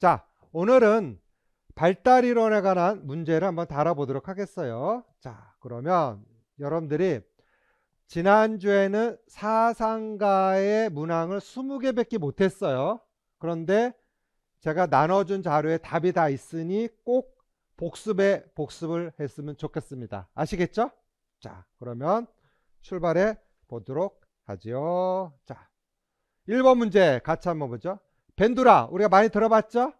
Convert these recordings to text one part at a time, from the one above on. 자, 오늘은 발달이론에 관한 문제를 한번 다뤄보도록 하겠어요. 자, 그러면 여러분들이 지난주에는 사상가의 문항을 20개 밖에 못했어요. 그런데 제가 나눠준 자료에 답이 다 있으니 꼭 복습을 했으면 좋겠습니다. 아시겠죠? 자, 그러면 출발해 보도록 하지요. 자, 1번 문제 같이 한번 보죠. 반두라 우리가 많이 들어봤죠?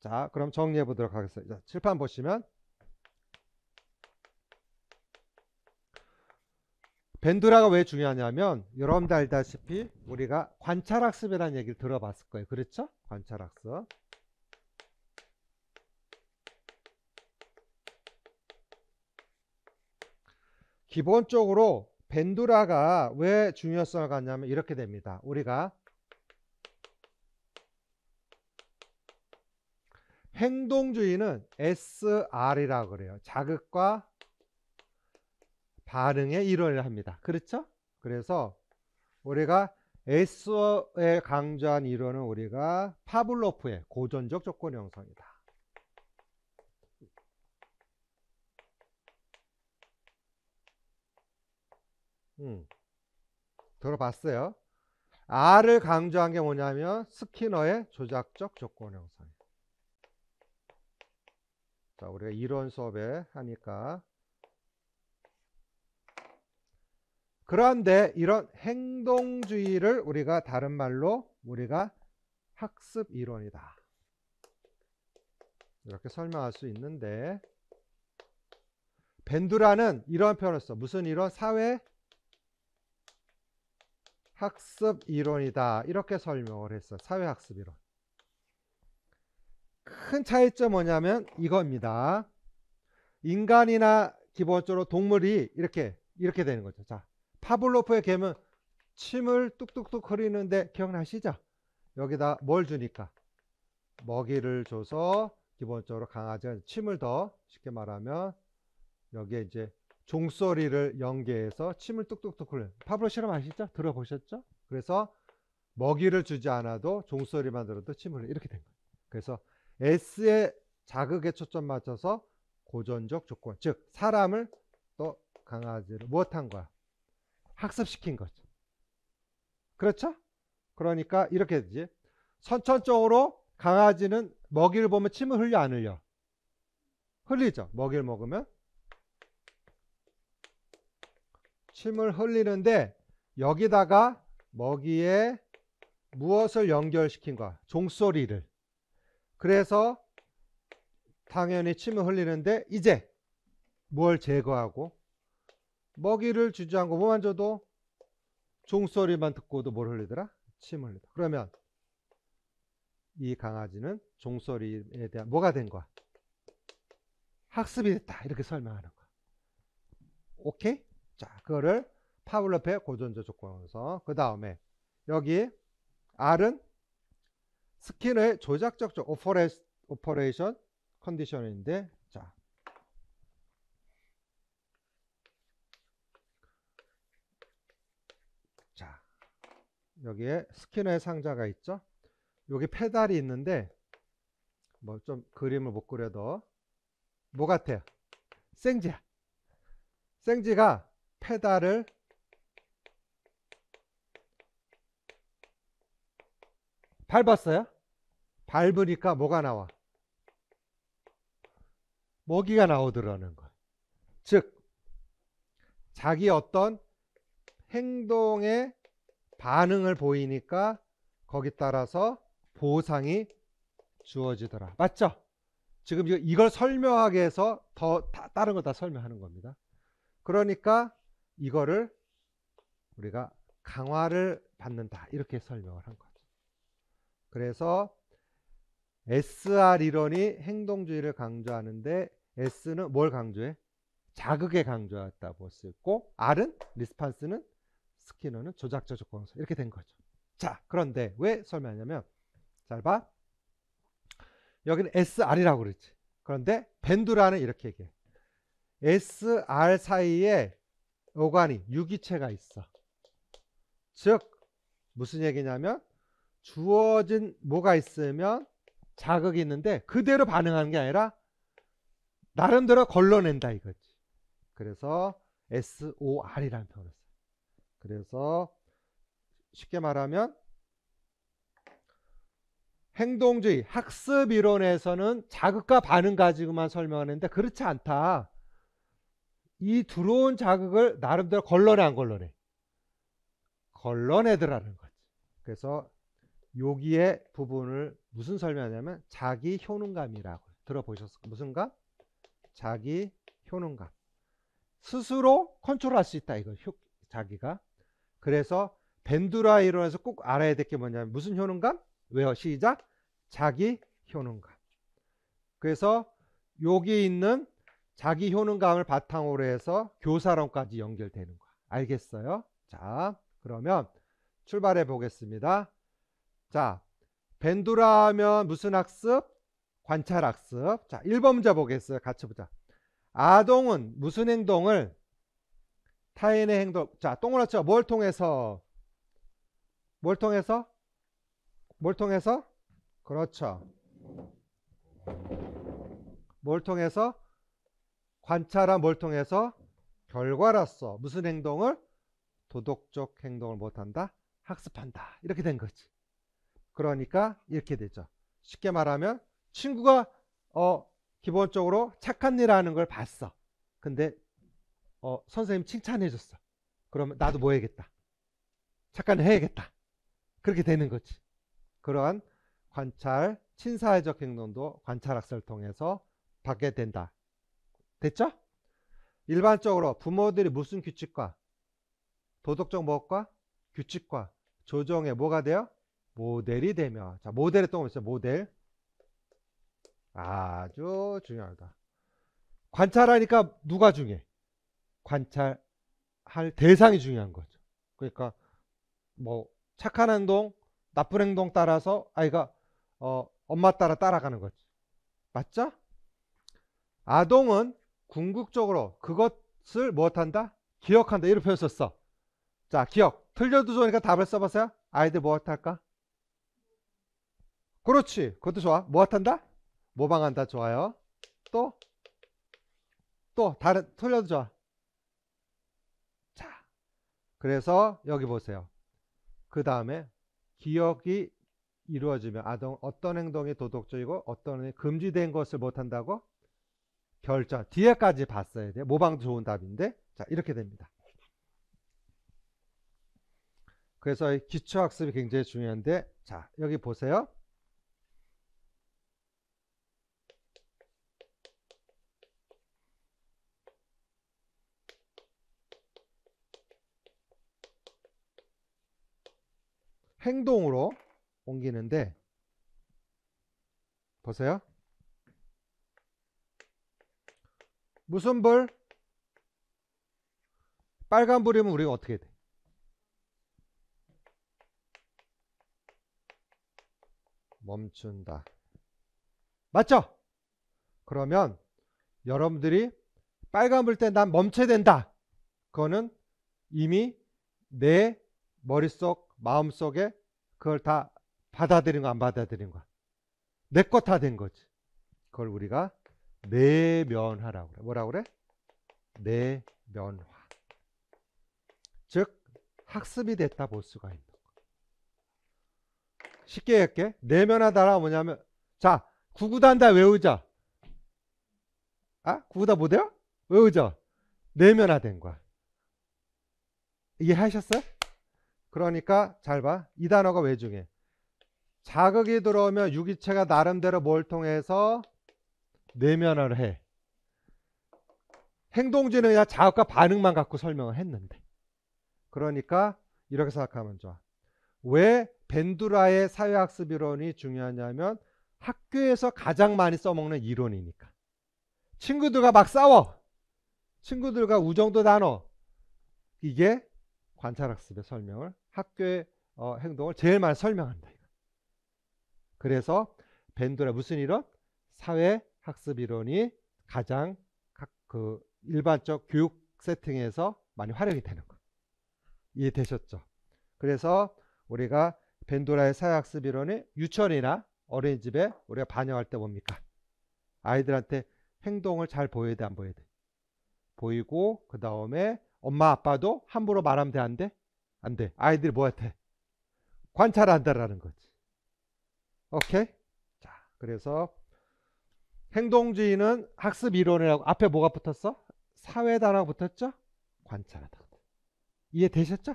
자, 그럼 정리해 보도록 하겠습니다. 칠판 보시면 반두라가 왜 중요하냐면, 여러분들 알다시피 우리가 관찰학습이라는 얘기를 들어봤을 거예요. 그렇죠? 관찰학습. 기본적으로 반두라가 왜 중요성을 갖냐면 이렇게 됩니다. 우리가 행동주의는 SR이라고 그래요. 자극과 반응의 이론을 합니다. 그렇죠? 그래서 우리가 S에 강조한 이론은 우리가 파블로프의 고전적 조건 형성이다. 들어봤어요. R을 강조한 게 뭐냐면 스키너의 조작적 조건 형성. 자, 우리가 이론 수업에 하니까. 그런데 이런 행동주의를 우리가 다른 말로 우리가 학습 이론이다, 이렇게 설명할 수 있는데, 반두라는 이런 표현을 써. 무슨 이론? 사회 학습 이론이다, 이렇게 설명을 했어. 사회학습 이론. 큰 차이점 뭐냐면 이겁니다. 인간이나 기본적으로 동물이 이렇게 되는 거죠. 자, 파블로프의 개는 침을 뚝뚝뚝 흐리는데 기억나시죠? 여기다 뭘 주니까? 먹이를 줘서 기본적으로 강아지는 침을, 더 쉽게 말하면 여기에 이제 종소리를 연계해서 침을 뚝뚝뚝 흘려. 파블로 실험 아시죠? 들어보셨죠? 그래서 먹이를 주지 않아도 종소리만 들어도 침을 흘려. 이렇게 된 거예요. 그래서 S의 자극에 초점 맞춰서 고전적 조건, 즉 사람을 또 강아지를 무엇한 거야? 학습시킨 거죠. 그렇죠? 그러니까 이렇게 되지. 선천적으로 강아지는 먹이를 보면 침을 흘려, 안 흘려? 흘리죠. 먹이를 먹으면 침을 흘리는데, 여기다가 먹이에 무엇을 연결시킨 거야? 종소리를. 그래서 당연히 침을 흘리는데, 이제 뭘 제거하고, 먹이를 주지 않고 뭐만 줘도 종소리만 듣고도 뭘 흘리더라? 침을 흘리더라. 그러면 이 강아지는 종소리에 대한 뭐가 된 거야? 학습이 됐다, 이렇게 설명하는 거야. 오케이? 자, 그거를 파블로프의 고전적 조건에서. 그 다음에 여기 R은 스키너의 조작적 오퍼레이션 컨디셔닝인데, 자, 여기에 스키너의 상자가 있죠. 여기 페달이 있는데, 뭐 좀 그림을 못 그려도 뭐 같아요? 생쥐야. 생쥐가 페달을 밟았어요. 밟으니까 뭐가 나와? 먹이가 나오더라는 거예요. 즉, 자기 어떤 행동의 반응을 보이니까 거기 따라서 보상이 주어지더라. 맞죠? 지금 이걸 설명하기 위해서 더 다른 거 다 설명하는 겁니다. 그러니까 이거를 우리가 강화를 받는다, 이렇게 설명을 한 거죠. 그래서 SR 이론이 행동주의를 강조하는데, S는 뭘 강조해? 자극에 강조했다고 쓰고, R은 리스판스는, 스키너는 조작적 조건에서, 이렇게 된 거죠. 자, 그런데 왜 설명하냐면, 잘 봐. 여기는 SR이라고 그러지. 그런데 반두라는 이렇게 얘기해. SR 사이에 오가니, 유기체가 있어. 즉 무슨 얘기냐면, 주어진 뭐가 있으면 자극이 있는데 그대로 반응하는 게 아니라 나름대로 걸러낸다 이거지. 그래서 SOR이라는 표현을 써요. 그래서 쉽게 말하면 행동주의, 학습이론에서는 자극과 반응 가지고만 설명하는데 그렇지 않다. 이 들어온 자극을 나름대로 걸러내, 안 걸러내? 걸러내더라는 거지. 그래서 여기에 부분을 무슨 설명하냐면 자기 효능감이라고 들어보셨어요? 무슨 감? 자기 효능감. 스스로 컨트롤할 수 있다 이거, 자기가. 그래서 반두라 이론에서 꼭 알아야 될 게 뭐냐면 무슨 효능감? 외워 시작. 자기 효능감. 그래서 여기 있는 자기 효능감을 바탕으로 해서 교사론까지 연결되는 거야. 알겠어요? 자, 그러면 출발해 보겠습니다. 자, 반두라 하면 무슨 학습? 관찰 학습. 자, 1번 문제 보겠어요. 같이 보자. 아동은 무슨 행동을, 타인의 행동, 자, 동그랗게 쳐. 뭘 통해서? 뭘 통해서? 뭘 통해서? 그렇죠. 뭘 통해서? 관찰한 뭘 통해서? 결과로서 무슨 행동을? 도덕적 행동을 못한다? 학습한다. 이렇게 된 거지. 그러니까 이렇게 되죠. 쉽게 말하면 친구가 기본적으로 착한 일 하는 걸 봤어. 근데 선생님 칭찬해 줬어. 그러면 나도 뭐 해야겠다? 착한 일 해야겠다. 그렇게 되는 거지. 그러한 관찰, 친사회적 행동도 관찰학습을 통해서 받게 된다. 됐죠? 일반적으로 부모들이 무슨 규칙과, 도덕적 무엇과, 규칙과 조정에 뭐가 돼요? 모델이 되며. 자, 모델에 또 보면 모델 아주 중요하다. 관찰하니까 누가 중요해? 관찰할 대상이 중요한 거죠. 그러니까 뭐 착한 행동, 나쁜 행동 따라서 아이가 엄마 따라가는 거지. 맞죠? 아동은 궁극적으로 그것을 무엇한다? 기억한다. 이런 표현 썼어. 자, 기억. 틀려도 좋으니까 답을 써봤어요. 아이들 무엇할까? 그렇지. 그것도 좋아. 무엇한다? 모방한다. 좋아요. 또 다른, 틀려도 좋아. 자, 그래서 여기 보세요. 그 다음에 기억이 이루어지면 아동 어떤 행동이 도덕적이고 어떤 행동이 금지된 것을 못한다고 결정. 뒤에까지 봤어야 돼요. 모방도 좋은 답인데. 자, 이렇게 됩니다. 그래서 이 기초학습이 굉장히 중요한데, 자, 여기 보세요. 행동으로 옮기는데 보세요. 무슨 불? 빨간 불이면 우리가 어떻게 돼? 멈춘다. 맞죠? 그러면 여러분들이 빨간 불 때 난 멈춰야 된다. 그거는 이미 내 머릿속 마음속에 그걸 다 받아들인 거 안 받아들인 거야. 내 것 다 된 거지. 그걸 우리가 내면화라고 그래. 뭐라고 그래? 내면화. 즉 학습이 됐다 볼 수가 있는 거야. 쉽게 얘기할게. 내면화다라 뭐냐면, 자, 구구단다 외우자. 아? 구구단 못 해요? 외우죠? 내면화된 거야. 이해하셨어요? 그러니까 잘 봐. 이 단어가 왜 중요해? 자극이 들어오면 유기체가 나름대로 뭘 통해서? 내면화를 해. 행동지능이나 자극과 반응만 갖고 설명을 했는데. 그러니까 이렇게 생각하면 좋아. 왜 반두라의 사회학습 이론이 중요하냐면 학교에서 가장 많이 써먹는 이론이니까. 친구들과 막 싸워. 친구들과 우정도 나눠. 이게 관찰학습의 설명을, 학교의 행동을 제일 많이 설명한다. 그래서 반두라 무슨 이론? 사회학습 이론이 가장 그 일반적 교육 세팅에서 많이 활용이 되는 거. 이해되셨죠? 그래서 우리가 반두라의 사회학습 이론이 유치원이나 어린이집에 우리가 반영할 때 뭡니까? 아이들한테 행동을 잘 보여야 돼, 안 보여야 돼? 보이고, 그 다음에 엄마 아빠도 함부로 말하면 돼, 안 돼? 안 돼. 아이들이 뭐한테? 관찰한다라는 거지. 오케이? 자, 그래서 행동주의는 학습이론이라고, 앞에 뭐가 붙었어? 사회단어가 붙었죠? 관찰하다. 이해되셨죠?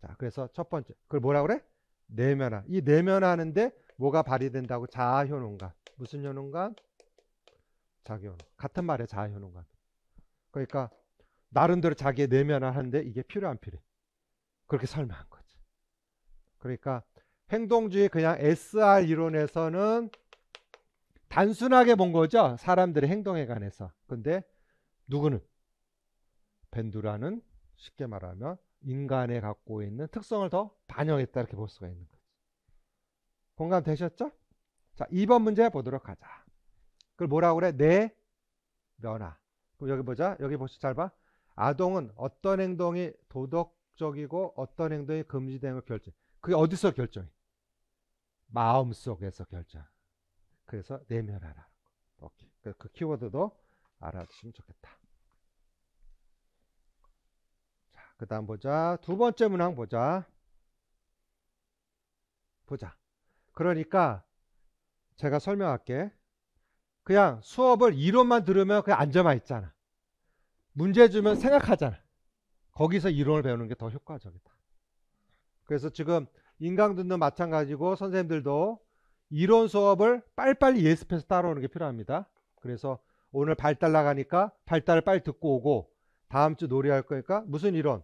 자, 그래서 첫 번째, 그걸 뭐라 그래? 내면화. 이 내면화하는데 뭐가 발휘된다고? 자아효능감. 무슨 효능감? 자기효능. 같은 말이야, 자아효능감. 그러니까 나름대로 자기의 내면화하는데 이게 필요 안 필요해? 그렇게 설명한 거지. 그러니까 행동주의 그냥 SR 이론에서는 단순하게 본 거죠, 사람들의 행동에 관해서. 근데 누구는? 반두라는 쉽게 말하면 인간에 갖고 있는 특성을 더 반영했다, 이렇게 볼 수가 있는 거지. 공감되셨죠? 자, 2번 문제 보도록 하자. 그걸 뭐라고 그래? 내면화. 그럼 여기 보자. 여기 보시, 잘 봐. 아동은 어떤 행동이 도덕적이고 어떤 행동이 금지되는 걸 결정. 그게 어디서 결정해? 마음속에서 결정. 그래서 내면화라는 거. 오케이. 그 키워드도 알아주시면 좋겠다. 그 다음 보자. 두 번째 문항 보자. 그러니까 제가 설명할게. 그냥 수업을 이론만 들으면 그냥 앉아만 있잖아. 문제 주면 생각하잖아. 거기서 이론을 배우는 게 더 효과적이다. 그래서 지금 인강등도 마찬가지고 선생님들도 이론 수업을 빨리빨리 예습해서 따라오는 게 필요합니다. 그래서 오늘 발달 나가니까 발달을 빨리 듣고 오고, 다음 주 놀이 할 거니까 무슨 이론?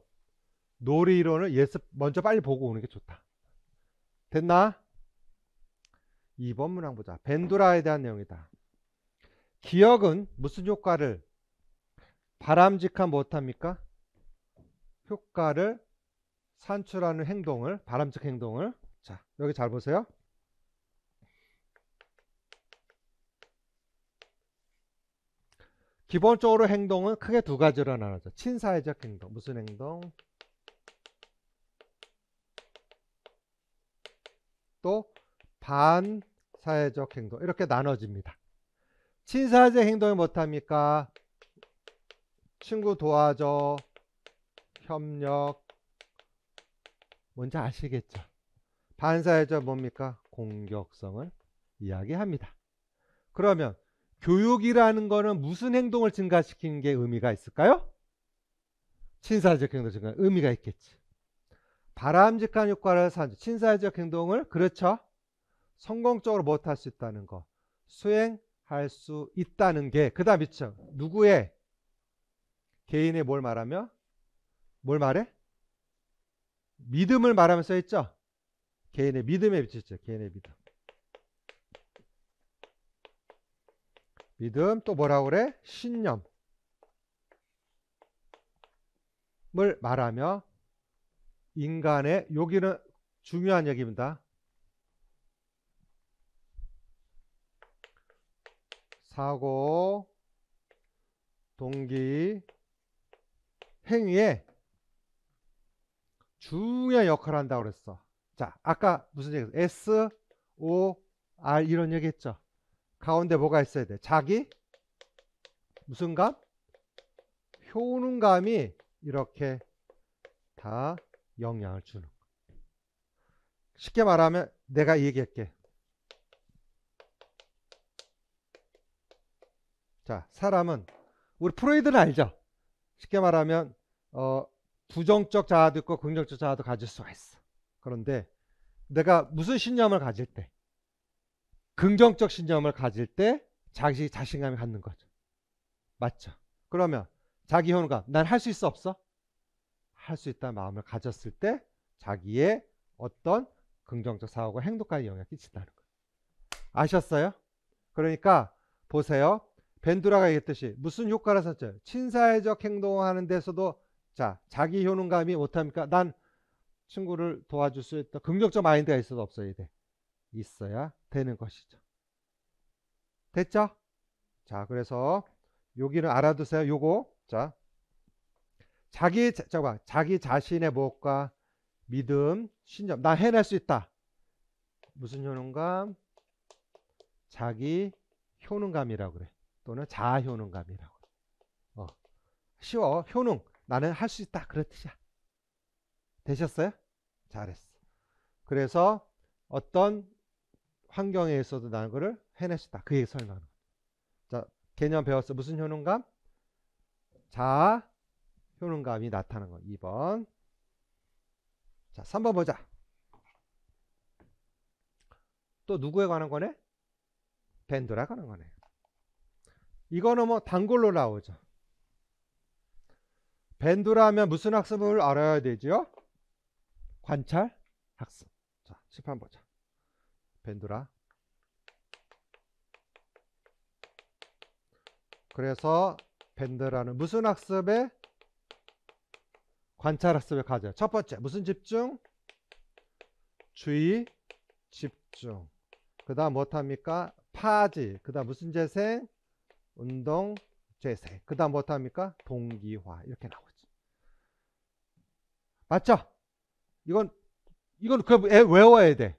놀이 이론을 예습 먼저 빨리 보고 오는 게 좋다. 됐나? 2번 문항 보자. 반두라에 대한 내용이다. 기억은 무슨 효과를 바람직한 못합니까? 효과를 산출하는 행동을, 바람직 행동을. 자, 여기 잘 보세요. 기본적으로 행동은 크게 두 가지로 나눠져. 친사회적 행동. 무슨 행동? 또 반사회적 행동. 이렇게 나눠집니다. 친사회적 행동이 뭐합니까? 친구 도와줘, 협력. 뭔지 아시겠죠? 반사회적 뭡니까? 공격성을 이야기합니다. 그러면 교육이라는 거는 무슨 행동을 증가시키는 게 의미가 있을까요? 친사회적 행동 증가. 의미가 있겠지. 바람직한 효과를 산출. 친사회적 행동을, 그렇죠, 성공적으로 못할 수 있다는 거, 수행할 수 있다는 게, 그 다음 있죠. 누구의? 개인의 뭘 말하며? 뭘 말해? 믿음을 말하면서 있죠. 개인의 믿음에 비치죠. 개인의 믿음. 믿음, 또 뭐라고 그래? 신념을 말하며 인간의, 여기는 중요한 얘기입니다, 사고, 동기, 행위에 중요한 역할을 한다고 그랬어. 자, 아까 무슨 얘기했어? S, O, R 이런 얘기 했죠. 가운데 뭐가 있어야 돼? 자기 무슨 감? 효능감이 이렇게 다 영향을 주는 거. 쉽게 말하면 내가 얘기할게. 자, 사람은 우리 프로이드는 알죠? 쉽게 말하면 부정적 자아도 있고 긍정적 자아도 가질 수가 있어. 그런데 내가 무슨 신념을 가질 때? 긍정적 신념을 가질 때 자기 자신감이 갖는 거죠. 맞죠? 그러면 자기 효능감, 난 할 수 있어, 없어? 할 수 있다는 마음을 가졌을 때 자기의 어떤 긍정적 사고가 행동까지 영향을 끼친다는 거예요. 아셨어요? 그러니까 보세요. 반두라가 얘기했듯이 무슨 효과를 썼죠? 친사회적 행동하는 데서도, 자, 자기 효능감이 못합니까? 난 친구를 도와줄 수 있다. 긍정적 마인드가 있어도 없어야 돼? 있어야 되는 것이죠. 됐죠? 자, 그래서 여기는 알아두세요. 요거. 자, 자기 자신의 무엇과 믿음, 신념, 나 해낼 수 있다. 무슨 효능감? 자기 효능감이라고 그래. 또는 자아 효능감이라고. 쉬워. 효능. 나는 할 수 있다. 그런 뜻이야. 되셨어요? 잘했어. 그래서 어떤 환경에 있어도 나는 그걸 해낼 수 있다. 그 얘기 설명하는 거야. 자, 개념 배웠어. 무슨 효능감? 자아 효능감이 나타나는 거. 2번. 자, 3번 보자. 또 누구에 관한 거네? 반두라 관한 거네. 이거는 뭐 단골로 나오죠. 반두라 하면 무슨 학습을 알아야 되지요? 관찰 학습. 자, 칠판 보자. 반두라. 그래서 반두라는 무슨 학습에? 관찰 학습의 과제. 첫 번째, 무슨 집중? 주의 집중. 그 다음 뭐합니까? 파지. 그 다음 무슨 재생? 운동 재생. 그 다음 뭐합니까? 동기화. 이렇게 나오지. 맞죠? 이건 그 애 외워야 돼.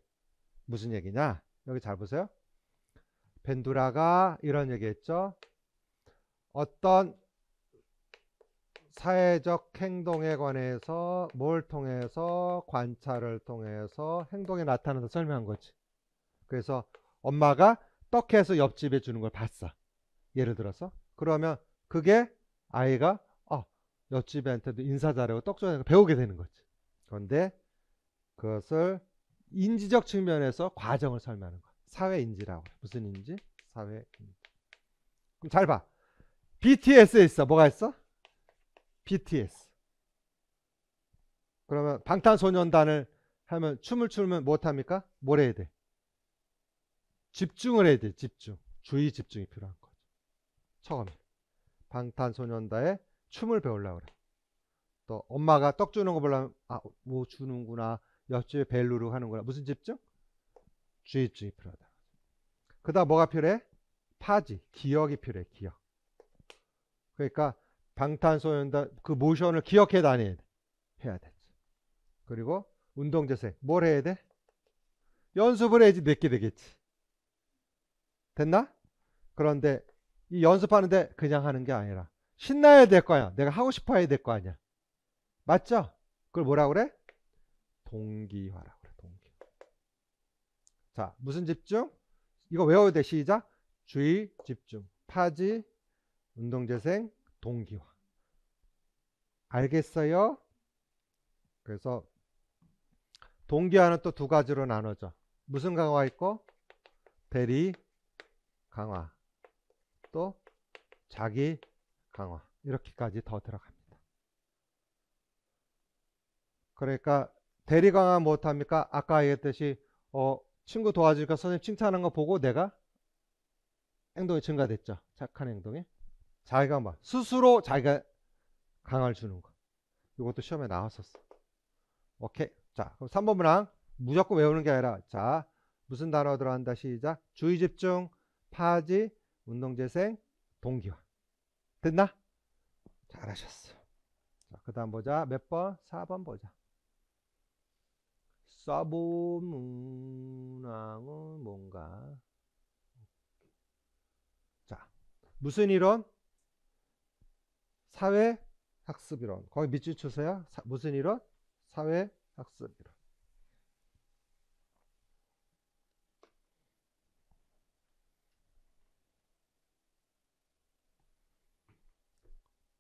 무슨 얘기냐? 여기 잘 보세요. 반두라가 이런 얘기 했죠. 어떤 사회적 행동에 관해서 뭘 통해서? 관찰을 통해서 행동에 나타나서 설명한 거지. 그래서 엄마가 떡해서 옆집에 주는 걸 봤어. 예를 들어서. 그러면 그게 아이가 옆집한테도 인사 잘하고 떡 줘야 되는 걸 배우게 되는 거지. 그런데 그것을 인지적 측면에서 과정을 설명하는 거야. 사회인지라고. 무슨 인지? 사회인지. 그럼 잘 봐. BTS에 있어. 뭐가 있어? BTS. 그러면 방탄소년단을 하면 춤을 추면 못합니까? 뭘 해야 돼? 집중을 해야 돼. 집중. 주의 집중이 필요한 거죠. 처음에 방탄소년단의 춤을 배우려고 그래. 또 엄마가 떡 주는 거 보려면 뭐 주는구나. 옆집에 벨 누르고 하는구나. 무슨 집중? 주의 집중이 필요하다. 그 다음 뭐가 필요해? 파지. 기억이 필요해. 기억. 그러니까 방탄소년단 그 모션을 기억해 다녀야 돼. 해야 돼. 그리고 운동 재생. 뭘 해야 돼? 연습을 해야지 내게 되겠지. 됐나? 그런데 이 연습하는데 그냥 하는 게 아니라 신나야 될 거야. 내가 하고 싶어 해야 될 거 아니야. 맞죠? 그걸 뭐라 그래? 동기화라고 그래. 동기화. 자, 무슨 집중? 이거 외워야 돼. 시작. 주의 집중. 파지. 운동 재생. 동기화. 알겠어요? 그래서 동기화는 또 두 가지로 나눠져. 무슨 강화 있고? 대리 강화. 또 자기 강화. 이렇게까지 더 들어갑니다. 그러니까 대리 강화 못합니까? 아까 얘기했듯이 친구 도와주니까 선생님 칭찬하는 거 보고 내가 행동이 증가됐죠. 착한 행동이. 자기가 막 스스로 자기가 강화를 주는 거. 이것도 시험에 나왔었어. 오케이. 자, 그럼 3번 문항 무조건 외우는 게 아니라 자, 무슨 단어 들어간다. 시작. 주의 집중, 파지, 운동 재생, 동기화. 됐나? 잘하셨어. 자, 그다음 보자. 몇 번? 4번 보자. 서브 문항은 뭔가? 자, 무슨 이론? 사회 학습 이론. 거기 밑줄 쳐서요. 무슨 이론? 사회 학습 이론.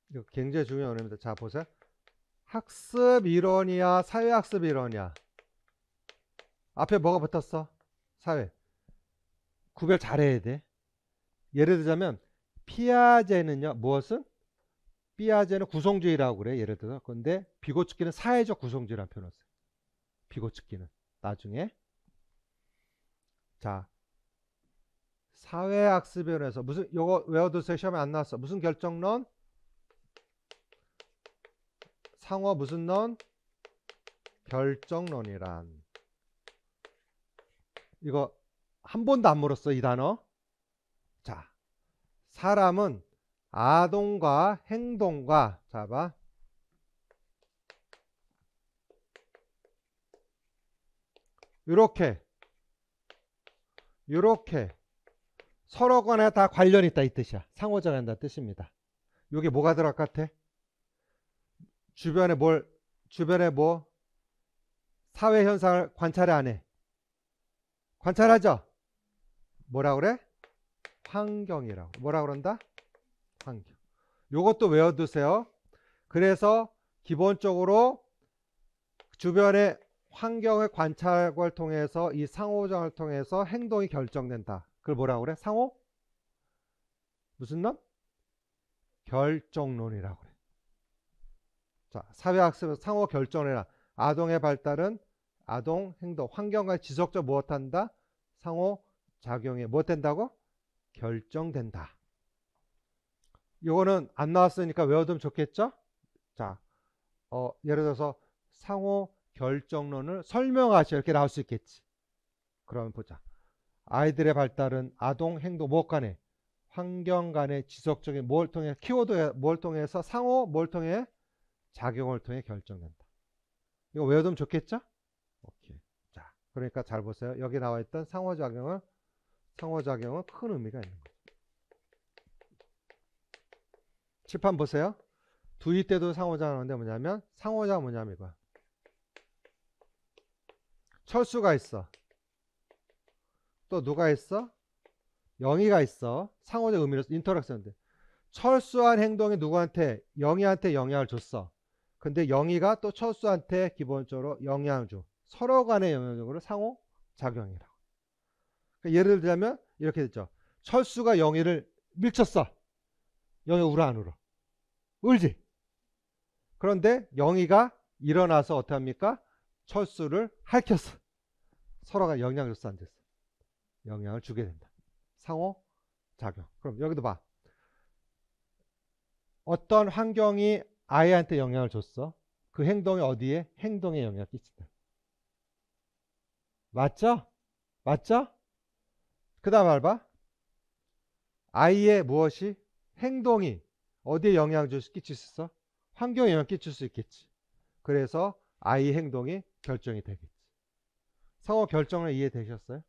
이거 굉장히 중요한 언어입니다. 자, 보세요. 학습 이론이야, 사회 학습 이론이야. 앞에 뭐가 붙었어? 사회. 구별 잘해야 돼. 예를 들자면 피아제는요. 무엇은? 피아제는 구성주의라고 그래. 예를 들어. 근데 비고츠키는 사회적 구성주의라는 표현을 써요. 비고츠키는 나중에. 자, 사회학습이론에서 무슨 요거 외워두세요. 시험에 안 나왔어. 무슨 결정론? 상호 무슨 론? 결정론이란. 이거 한 번도 안 물었어, 이 단어. 자, 사람은 아동과 행동과 잡아 요렇게 서로 간에 다 관련이 있다 이 뜻이야. 상호작용한다는 뜻입니다. 여기 뭐가 들어갈 것 같아? 주변에 뭐 사회 현상을 관찰해 안 해? 관찰하죠. 뭐라 그래? 환경이라고. 뭐라 그런다? 환경. 요것도 외워두세요. 그래서 기본적으로 주변의 환경의 관찰을 통해서 이 상호작용을 통해서 행동이 결정된다. 그걸 뭐라 그래? 상호? 무슨 놈? 결정론이라고 그래. 자, 사회학습에서 상호 결정론이라 아동의 발달은 아동 행동, 환경과 지속적 무엇한다? 상호 작용에 무엇된다고? 결정된다. 요거는 안 나왔으니까 외워두면 좋겠죠? 자, 예를 들어서 상호 결정론을 설명하시오 이렇게 나올 수 있겠지. 그러면 보자. 아이들의 발달은 아동 행동 무엇 간에? 환경 간의 지속적인 뭘 통해? 키워드 뭘 통해서? 상호 뭘 통해? 작용을 통해 결정된다. 이거 외워두면 좋겠죠? 오케이. 자, 그러니까 잘 보세요. 여기 나와 있던 상호작용은 큰 의미가 있는 거예요. 칠판 보세요. 두이 때도 상호작용하는데 뭐냐면 상호작용 뭐냐면 이거야. 철수가 있어. 또 누가 있어? 영희가 있어. 상호적 의미로서 인터랙션인데 철수한 행동이 누구한테? 영희한테 영향을 줬어. 근데 영희가 또 철수한테 기본적으로 영향을 줘. 서로 간의 영향적으로 상호작용이라고. 그러니까 예를 들자면 이렇게 됐죠. 철수가 영희를 밀쳤어. 영희 울어 안 울어? 울지. 그런데 영희가 일어나서 어떻게 합니까? 철수를 핥혔어. 서로가 영향을 줬어 안 줬어? 영향을 주게 된다. 상호작용. 그럼 여기도 봐. 어떤 환경이 아이한테 영향을 줬어. 그 행동이 어디에? 행동에 영향을 끼친다. 맞죠? 맞죠? 그 다음 알바. 아이의 무엇이? 행동이 어디에 영향을 끼칠 수 있어? 환경에 영향을 끼칠 수 있겠지. 그래서 아이의 행동이 결정이 되겠지. 상호 결정을 이해되셨어요?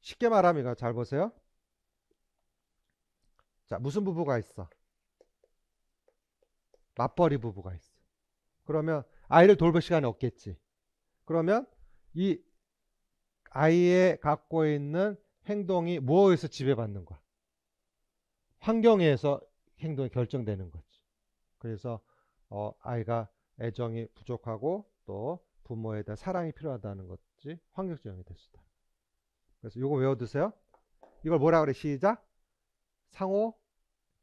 쉽게 말하면 이거 잘 보세요. 자, 무슨 부부가 있어? 맞벌이 부부가 있어. 그러면 아이를 돌볼 시간이 없겠지. 그러면 이 아이의 갖고 있는 행동이 뭐에 의해서 지배받는 거야? 환경에 의해서 행동이 결정되는 거지. 그래서 아이가 애정이 부족하고 또 부모에 대한 사랑이 필요하다는 것이 환경적 영향이 될 수 있다. 그래서 이거 외워두세요. 이걸 뭐라 그래? 시작. 상호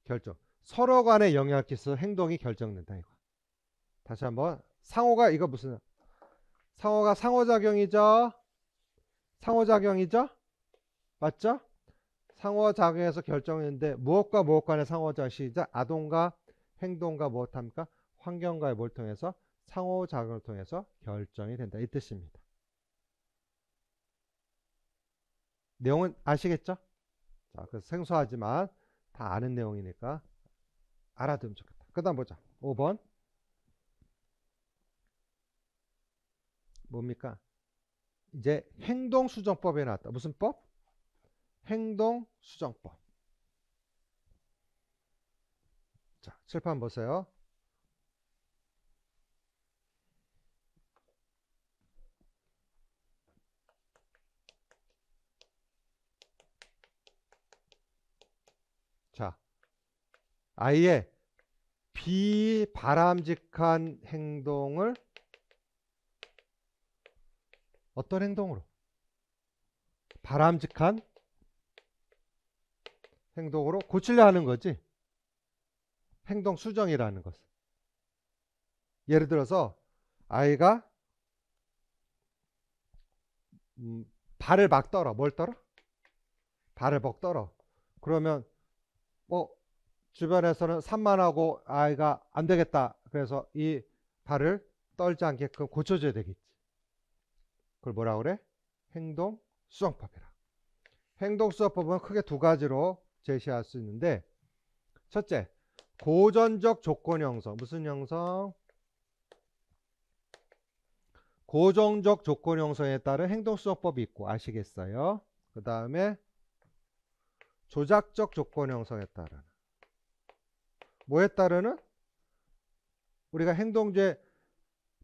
결정. 서로 간의 영향을 끼쳐서 행동이 결정된다 이거. 다시 한번. 상호가 이거 무슨? 상호가 상호작용이죠. 상호작용이죠. 맞죠? 상호작용에서 결정했는데 무엇과 무엇 간의 상호작용. 시작. 아동과 행동과 무엇합니까? 환경과의 뭘 통해서? 상호작용을 통해서 결정이 된다 이 뜻입니다. 내용은 아시겠죠? 자, 그래서 생소하지만 다 아는 내용이니까 알아두면 좋겠다. 그 다음 보자. 5번 뭡니까? 이제 행동수정법이 나왔다. 무슨 법? 행동수정법. 자, 칠판 보세요. 자, 아이의 비바람직한 행동을 어떤 행동으로? 바람직한 행동으로 고치려 하는 거지. 행동 수정이라는 것은. 예를 들어서 아이가 발을 막 떨어. 뭘 떨어? 발을 벅 떨어. 그러면 주변에서는 산만하고 아이가 안 되겠다. 그래서 이 발을 떨지 않게끔 고쳐줘야 되겠지. 그걸 뭐라 그래? 행동 수정법이라. 행동 수정법은 크게 두 가지로 제시할 수 있는데, 첫째, 고전적 조건 형성. 무슨 형성? 고정적 조건 형성에 따른 행동 수정법이 있고 아시겠어요? 그 다음에 조작적 조건 형성에 따른, 뭐에 따르는? 우리가 행동주의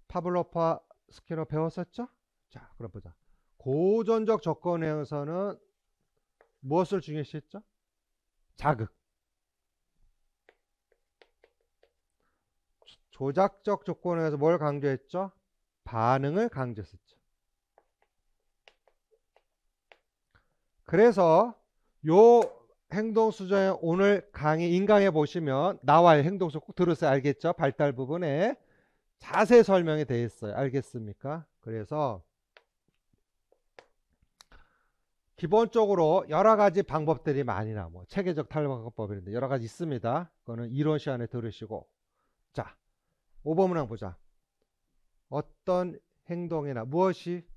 파블로프와 스키너 배웠었죠? 자, 그럼 보자. 고전적 조건 형성은 무엇을 중요시했죠? 자극. 조작적 조건에서 뭘 강조했죠? 반응을 강조했었죠. 그래서 요 행동 수정에 오늘 강의 인강해 보시면 나와요. 행동 수정 꼭 들으세요. 알겠죠? 발달 부분에 자세히 설명이 되어 있어요. 알겠습니까? 그래서 기본적으로 여러 가지 방법들이 많이 나와. 뭐 체계적 탈방법이라는데 여러 가지 있습니다. 그거는 이론 시간에 들으시고. 자, 5번 문항 보자. 어떤 행동이나 무엇이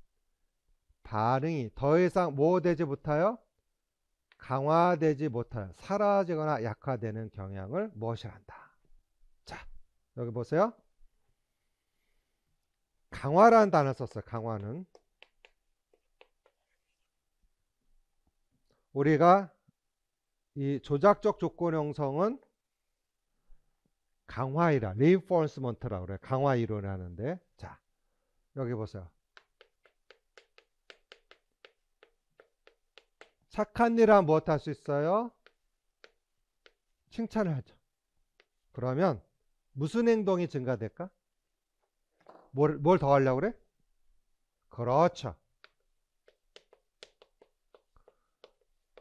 반응이 더 이상 뭐 되지 못하여? 강화되지 못하여 사라지거나 약화되는 경향을 무엇이란다. 자, 여기 보세요. 강화라는 단어 썼어요. 강화는 우리가 이 조작적 조건 형성은 강화이라, reinforcement라고 그래요. 강화 이론을 하는데, 자, 여기 보세요. 착한 일을 하면 무엇 할 수 있어요? 칭찬을 하죠. 그러면 무슨 행동이 증가될까? 뭘 더 하려고 그래? 그렇죠.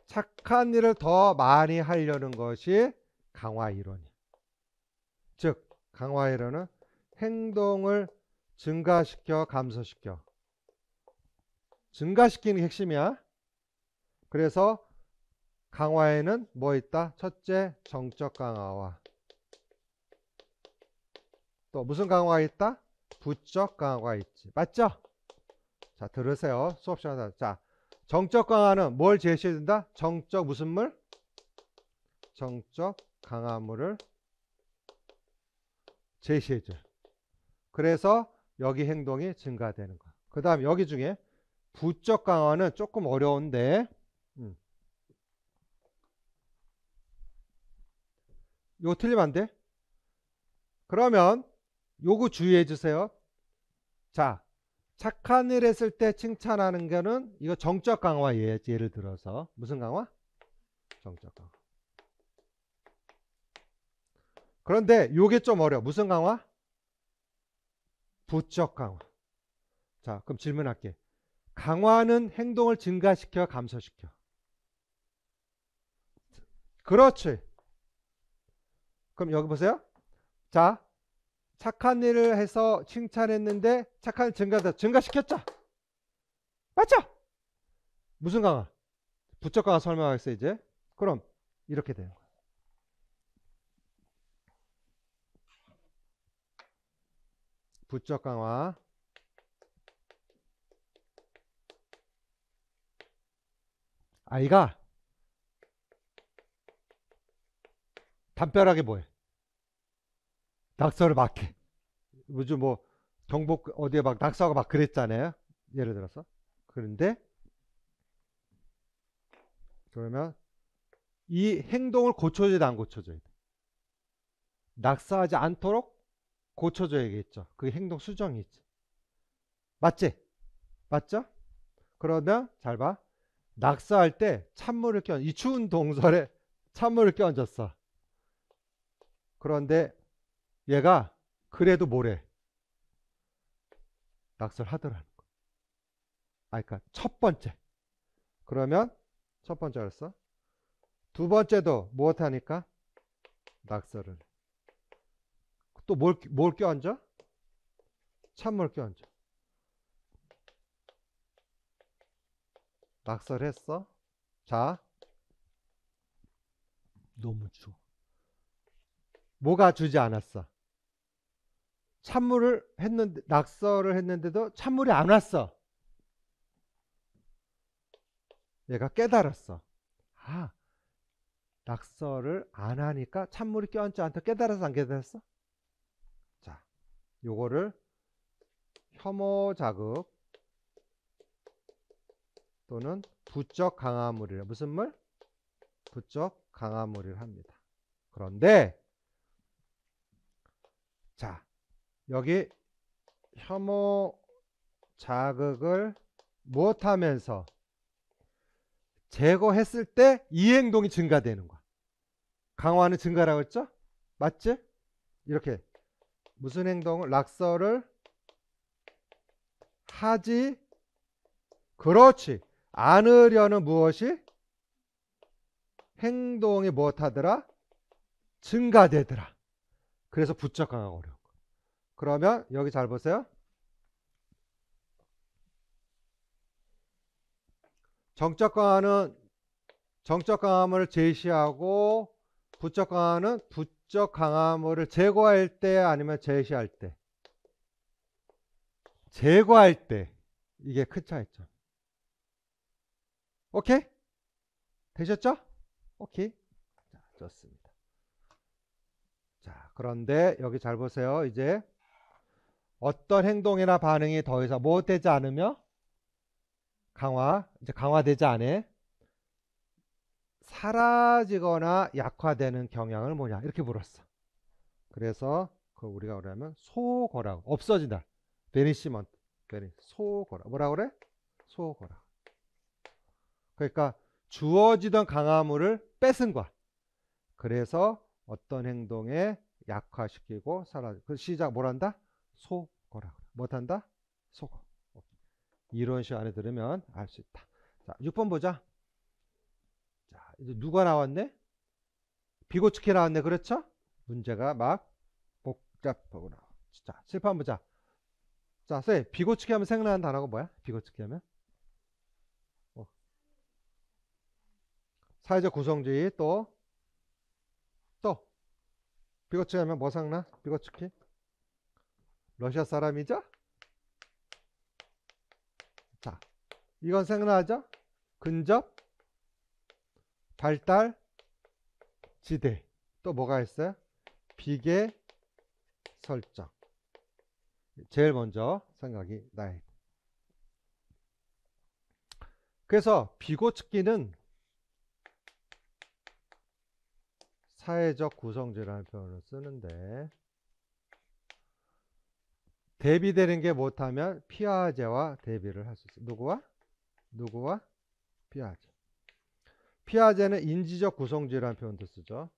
착한 일을 더 많이 하려는 것이 강화 이론이에요. 즉, 강화 이론은 행동을 증가시켜, 감소시켜. 증가시키는 게 핵심이야. 그래서 강화에는 뭐 있다? 첫째, 정적 강화와 또 무슨 강화가 있다? 부적 강화가 있지. 맞죠? 자, 들으세요. 수업 시간에. 자, 정적 강화는 뭘 제시해준다? 정적 무슨 물? 정적 강화물을 제시해줘. 그래서 여기 행동이 증가되는 거야. 그 다음 여기 중에 부적 강화는 조금 어려운데 요거 틀리면 안 돼? 그러면 요거 주의해 주세요. 자, 착한 일 했을 때 칭찬하는 거는 이거 정적 강화 예를 들어서 무슨 강화? 정적 강화. 그런데 요게 좀 어려워. 무슨 강화? 부적 강화. 자, 그럼 질문할게. 강화는 행동을 증가시켜, 감소시켜? 그렇지. 그럼 여기 보세요. 자, 착한 일을 해서 칭찬했는데 착한 일 증가시켰죠? 맞죠? 무슨 강화? 부적 강화 설명하겠어요 이제. 그럼 이렇게 돼요. 부적 강화. 아이가 담벼락에 뭐해? 낙서를 막 해. 요즘 뭐 경복 어디에 막 낙서하고 막 그랬잖아요. 예를 들어서. 그런데 그러면 이 행동을 고쳐줘야 돼, 안 고쳐줘야 돼? 낙서하지 않도록 고쳐줘야겠죠. 그게 행동 수정이지. 맞지? 맞죠? 그러면 잘 봐. 낙서할 때 찬물을 이 추운 동설에 찬물을 끼얹었어. 그런데 얘가 그래도 뭐래? 낙서를 하더라는 거. 그러니까 첫 번째. 그러면 첫 번째 알았어? 두 번째도 무엇 하니까? 낙서를. 또 뭘 껴앉아? 찬물 껴앉아. 낙서를 했어. 자, 너무 추워. 뭐가 주지 않았어? 찬물을 했는데, 낙서를 했는데도 찬물이 안 왔어. 얘가 깨달았어. 아, 낙서를 안 하니까 찬물이 껴앉지 않다. 깨달아서 안 깨달았어? 자, 요거를 혐오 자극 또는 부적 강화물이라. 무슨 물? 부쩍 강화무리를 합니다. 그런데 자, 여기 혐오 자극을 무엇하면서 제거했을 때 이 행동이 증가되는 거야. 강화는 증가라고 했죠? 맞지? 이렇게 무슨 행동을, 낙서를 하지, 그렇지, 않으려는 무엇이 행동이 무엇하더라? 증가되더라. 그래서 부쩍 강화가 어려운 거야. 그러면 여기 잘 보세요. 정적 강화는 정적 강화물을 제시하고, 부적 강화는 부적 강화물을 제거할 때 아니면 제시할 때. 제거할 때, 이게 큰 차이점. 오케이? 되셨죠? 오케이. 자, 좋습니다. 자, 그런데 여기 잘 보세요. 이제 어떤 행동이나 반응이 더 이상 뭐 되지 않으며 강화, 이제 강화되지 않아, 사라지거나 약화되는 경향을 뭐냐, 이렇게 물었어. 그래서 그 우리가 뭐냐면 소거라고, 없어진다, 베니시먼트, 소거라, 뭐라고 그래? 소거라. 그러니까 주어지던 강화물을 뺏은 거야. 그래서 어떤 행동에 약화시키고 사라지고, 그 시작 뭐란다? 소거라. 못한다? 소거. 이런 식 안에 들으면 알 수 있다. 자, 6번 보자. 자, 이제 누가 나왔네? 비고츠키 나왔네. 그렇죠? 문제가 막 복잡하고 나와. 자, 7번 보자. 자, 선생님, 비고츠키 하면 생각나는 단어가 뭐야? 비고츠키 하면? 사회적 구성주의. 또 비고츠키 하면 뭐 생각나? 비고츠키? 러시아 사람이죠? 자, 이건 생각나죠? 근접, 발달, 지대. 또 뭐가 있어요? 비계, 설정. 제일 먼저 생각이 나요. 그래서 비고츠키는 사회적 구성주의라는 표현을 쓰는데, 대비되는 게 못하면 피아제와 대비를 할 수 있어요. 누구와? 피아제. 피아제는 인지적 구성주의라는 표현도 쓰죠.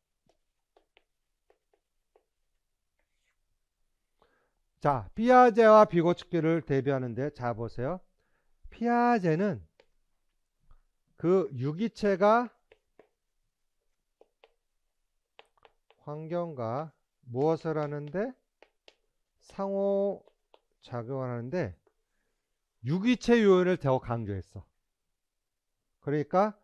자, 피아제와 비고츠키를 대비하는데, 자 보세요. 피아제는 그 유기체가 환경과 무엇을 하는데? 상호 작용하는데, 유기체 요인을 더 강조했어. 그러니까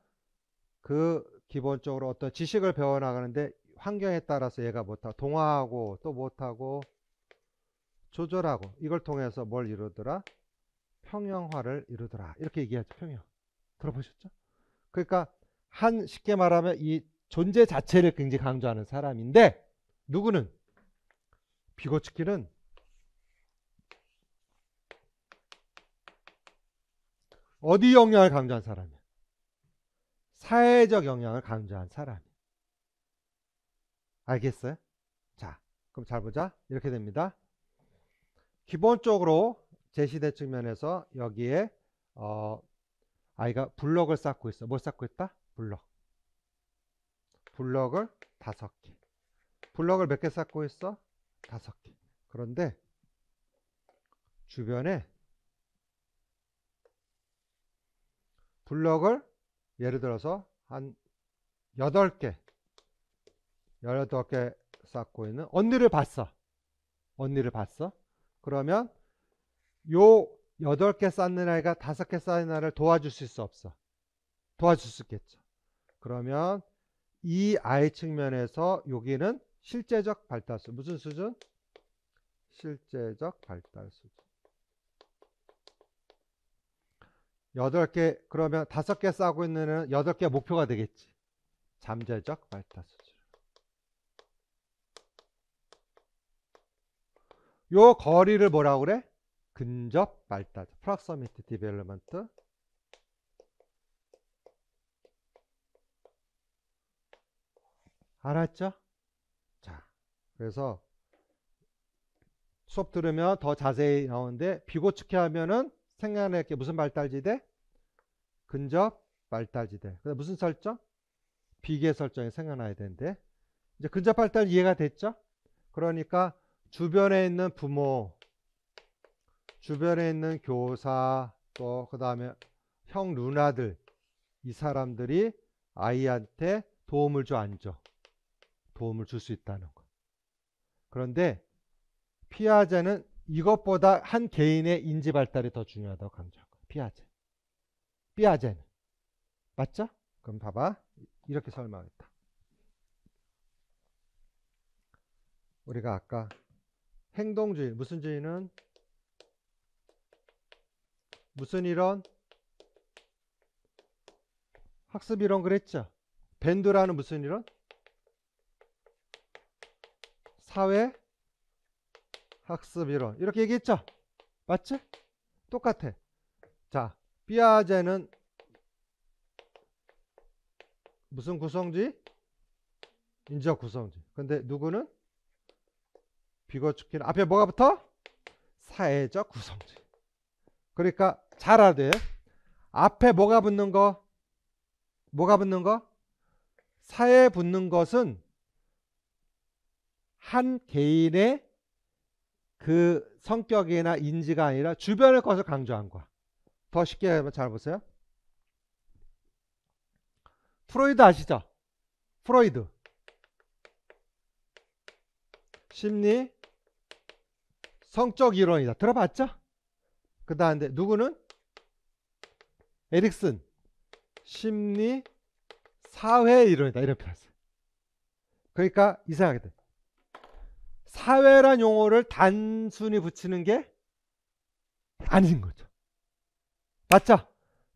그 기본적으로 어떤 지식을 배워나가는데 환경에 따라서 얘가 못하고 동화하고 또 못하고 조절하고, 이걸 통해서 뭘 이루더라? 평형화를 이루더라. 이렇게 얘기하죠. 평형. 들어보셨죠? 그러니까 한 쉽게 말하면 이 존재 자체를 굉장히 강조하는 사람인데, 누구는? 비고츠키는 어디 영향을 강조한 사람이야? 사회적 영향을 강조한 사람이야. 알겠어요? 자, 그럼 잘 보자. 이렇게 됩니다. 기본적으로 제시된 측면에서 여기에 아이가 블럭을 쌓고 있어. 뭘 쌓고 있다? 블럭. 블럭을 5개. 블럭을 몇 개 쌓고 있어? 5개. 그런데 주변에 블럭을 예를 들어서 한 8개, 18개 쌓고 있는 언니를 봤어. 그러면 요 8개 쌓는 아이가 5개 쌓는 아이를 도와줄 수 있어, 없어? 도와줄 수 있겠죠. 그러면 이 아이 측면에서 여기는 실제적 발달 수준. 무슨 수준? 실제적 발달 수준. 8개, 그러면 5개 싸고 있는 애는 8개 목표가 되겠지. 잠재적 발달 수준. 요 거리를 뭐라고 그래? 근접 발달. 프락서미티 디벨롭먼트. 알았죠? 자, 그래서 수업 들으면 더 자세히 나오는데, 비고츠키 하면은 생각나게 무슨 발달지대? 근접 발달지대. 그다음 무슨 설정? 비계 설정이 생각나야 되는데, 이제 근접 발달 이해가 됐죠? 그러니까 주변에 있는 부모, 주변에 있는 교사, 또 그 다음에 형 누나들, 이 사람들이 아이한테 도움을 줘 안 줘? 도움을 줄 수 있다는 거. 그런데 피아제는 이것보다 한 개인의 인지 발달이 더 중요하다고 강조하고, 피아제는 맞죠? 그럼 봐봐, 이렇게 설명했다. 우리가 아까 행동주의, 무슨 주의는 무슨 이론? 학습 이론 그랬죠? 반두라는 무슨 이론? 사회 학습 이론. 이렇게 얘기했죠? 맞지? 똑같아. 자, 피아제는 무슨 구성주의? 인지적 구성주의. 근데 누구는? 비고츠키는 앞에 뭐가 붙어? 사회적 구성주의. 그러니까 잘 알아야 돼. 앞에 뭐가 붙는 거? 뭐가 붙는 거? 사회에 붙는 것은 한 개인의 그 성격이나 인지가 아니라 주변의 것을 강조한 거야. 더 쉽게 하면 잘 보세요. 프로이드 아시죠? 프로이드 심리 성적 이론이다. 들어봤죠? 그 다음에 누구는? 에릭슨 심리 사회 이론이다. 이런 표현했어요. 그러니까 이상하게 돼. 사회란 용어를 단순히 붙이는 게 아닌 거죠. 맞죠?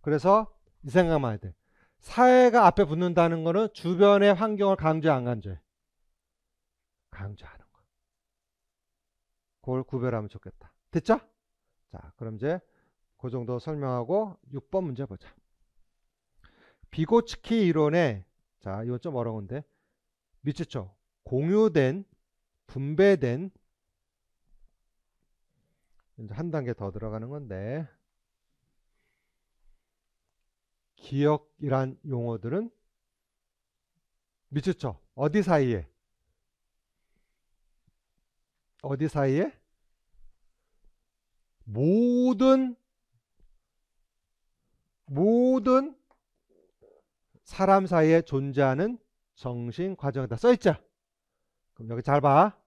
그래서 이 생각만 해야 돼. 사회가 앞에 붙는다는 거는 주변의 환경을 강조해 안 강조해? 강조하는 거. 그걸 구별하면 좋겠다. 됐죠? 자, 그럼 이제 그 정도 설명하고 6번 문제 보자. 비고츠키 이론에, 자, 이건 좀 어려운데, 미치죠. 공유된, 분배된, 이제 한 단계 더 들어가는 건데, 기억이란 용어들은 미치죠. 어디 사이에? 어디 사이에? 모든 사람 사이에 존재하는 정신 과정이다. 써있죠? 그럼 여기 잘 봐.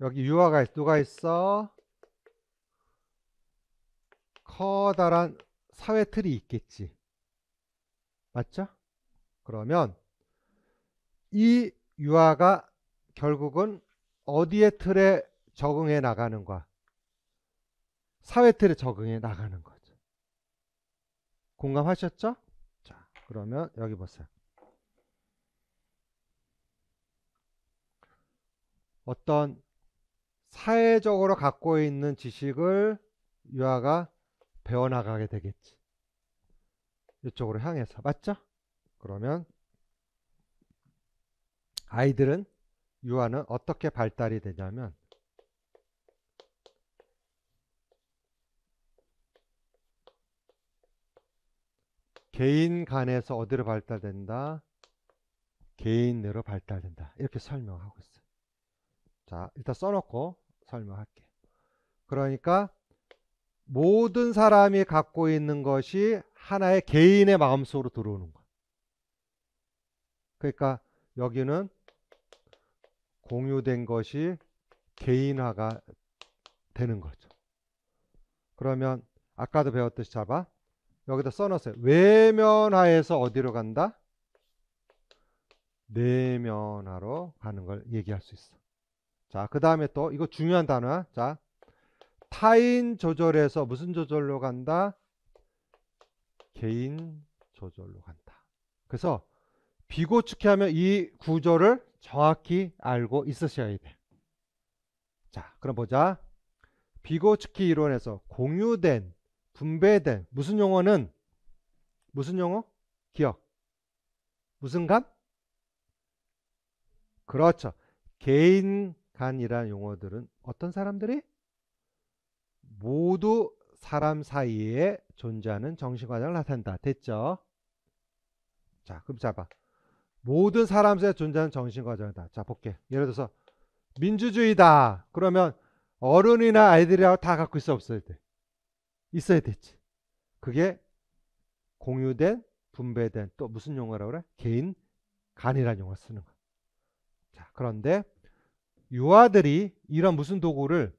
여기 유아가 있어. 누가 있어? 커다란 사회 틀이 있겠지. 맞죠? 그러면 이 유아가 결국은 어디의 틀에 적응해 나가는 거야? 사회 틀에 적응해 나가는 거죠. 공감하셨죠? 자, 그러면 여기 보세요. 어떤 사회적으로 갖고 있는 지식을 유아가 배워나가게 되겠지. 이쪽으로 향해서. 맞죠? 그러면 아이들은, 유아는 어떻게 발달이 되냐면, 개인 간에서 어디로 발달된다? 개인으로 발달된다. 이렇게 설명하고 있어요. 자, 일단 써놓고 설명할게. 그러니까 모든 사람이 갖고 있는 것이 하나의 개인의 마음속으로 들어오는 거야. 그러니까 여기는 공유된 것이 개인화가 되는 거죠. 그러면 아까도 배웠듯이 잡아. 여기다 써놨어요. 외면화에서 어디로 간다? 내면화로 가는 걸 얘기할 수 있어. 자, 그 다음에 또 이거 중요한 단어야. 자, 타인 조절에서 무슨 조절로 간다? 개인 조절로 간다. 그래서 비고츠키 하면 이 구조를 정확히 알고 있으셔야 돼. 자, 그럼 보자. 비고츠키 이론에서 공유된, 분배된 무슨 용어는 무슨 용어? 기억. 무슨 간? 그렇죠. 개인 간이라는 용어들은 어떤 사람들이? 모두 사람 사이에 존재하는 정신과정을 나타낸다. 됐죠? 자, 그럼 잡아. 모든 사람 사이에 존재하는 정신과정이다. 자, 볼게. 예를 들어서 민주주의다. 그러면 어른이나 아이들이라고 다 갖고 있어 없어야 돼? 있어야 되지. 그게 공유된, 분배된, 또 무슨 용어라고 그래? 개인 간이라는 용어 쓰는 거. 자, 그런데 유아들이 이런 무슨 도구를,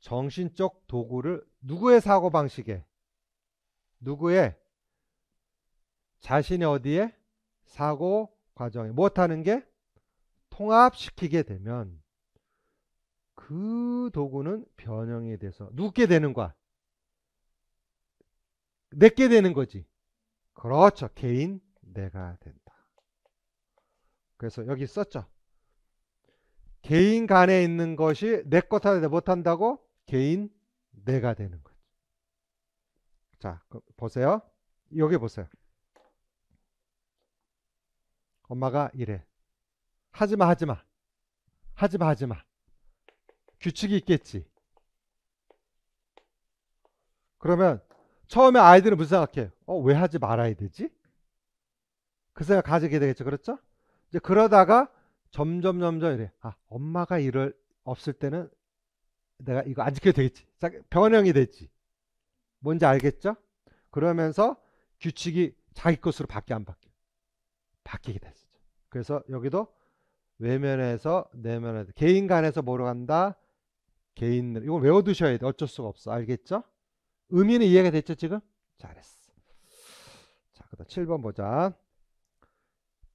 정신적 도구를 누구의 사고방식에, 누구의 자신이 어디에 사고 과정에 못하는 게 통합시키게 되면 그 도구는 변형이 돼서 눕게 되는 거야. 내게 되는 거지. 그렇죠. 개인 내가 된다. 그래서 여기 썼죠. 개인 간에 있는 것이 내 것 하는데 못한다고 개인 내가 되는 거지. 자, 보세요. 여기 보세요. 엄마가 이래. 하지마, 하지마. 하지마, 하지마. 규칙이 있겠지. 그러면 처음에 아이들은 무슨 생각해요? 왜 하지 말아야 되지? 그 생각 가지게 되겠죠. 그렇죠? 이제 그러다가 점점 이래. 엄마가 일을 없을 때는 내가 이거 안 지켜도 되겠지. 변형이 되지. 뭔지 알겠죠? 그러면서 규칙이 자기 것으로 바뀌어, 안 바뀌어? 바뀌게 됐죠. 그래서 여기도 외면에서 내면에서, 개인 간에서 뭐로 간다? 개인. 이거 외워두셔야 돼. 어쩔 수가 없어. 알겠죠? 의미는 이해가 됐죠 지금? 잘했어. 자, 그 다음 7번 보자.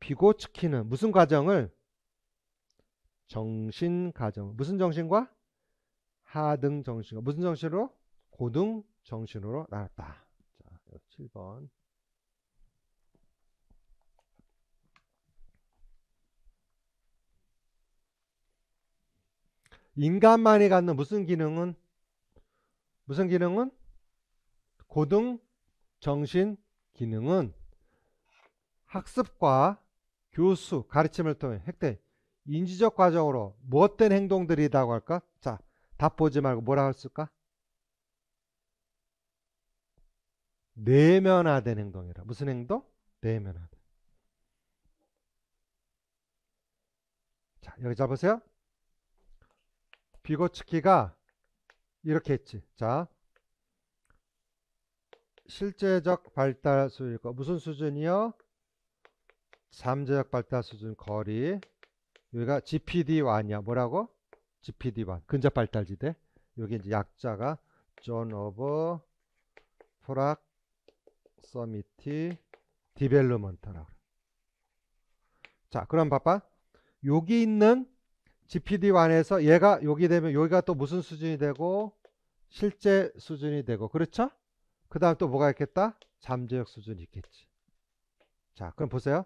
비고츠키는 무슨 과정을? 정신과정. 무슨 정신과? 하등 정신과. 무슨 정신으로? 고등 정신으로 나눴다. 자, 7번. 인간만이 갖는 무슨 기능은? 무슨 기능은? 고등 정신 기능은 학습과 교수, 가르침을 통해 획득 인지적 과정으로 무엇된 행동들이라고 할까? 자, 답 보지 말고 뭐라고 했을까? 내면화된 행동이라. 무슨 행동? 내면화된. 자, 여기 잡으세요. 비고츠키가 이렇게 했지. 자, 실제적 발달 수준이고 무슨 수준이요? 잠재적 발달 수준 거리. 여기가 GPD1이야. 뭐라고? GPD1. 근접 발달지대. 여기 이제 약자가 Zone of Proximity Development라고. 자, 그럼 봐봐. 여기 있는 GPD1에서 얘가 여기 되면 여기가 또 무슨 수준이 되고? 실제 수준이 되고. 그렇죠? 그 다음 또 뭐가 있겠다? 잠재적 수준이 있겠지. 자, 그럼 보세요.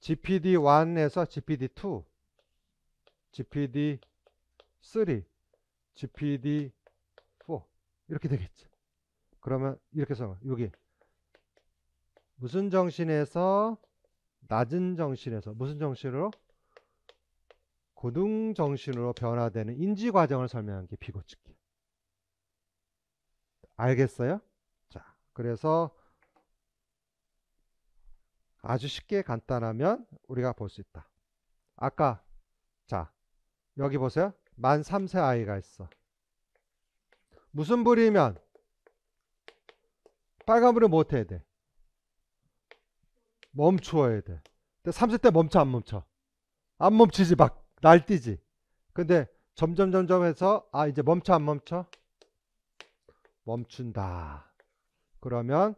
GPD1에서 GPD2, GPD3, GPD4 이렇게 되겠지. 그러면 이렇게 해서 여기 무슨 정신에서, 낮은 정신에서 무슨 정신으로? 고등 정신으로 변화되는 인지 과정을 설명한 게 비고츠키. 알겠어요? 자, 그래서 아주 쉽게 간단하면 우리가 볼 수 있다. 아까 자, 여기 보세요. 만 3세 아이가 있어. 무슨 불이면? 빨간불을 못 해야 돼. 멈추어야 돼. 근데 3세 때 멈춰, 안 멈춰? 안 멈추지. 막 날뛰지. 근데 점점 해서 이제 멈춰, 안 멈춰? 멈춘다. 그러면